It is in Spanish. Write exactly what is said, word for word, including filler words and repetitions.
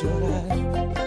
Llorar.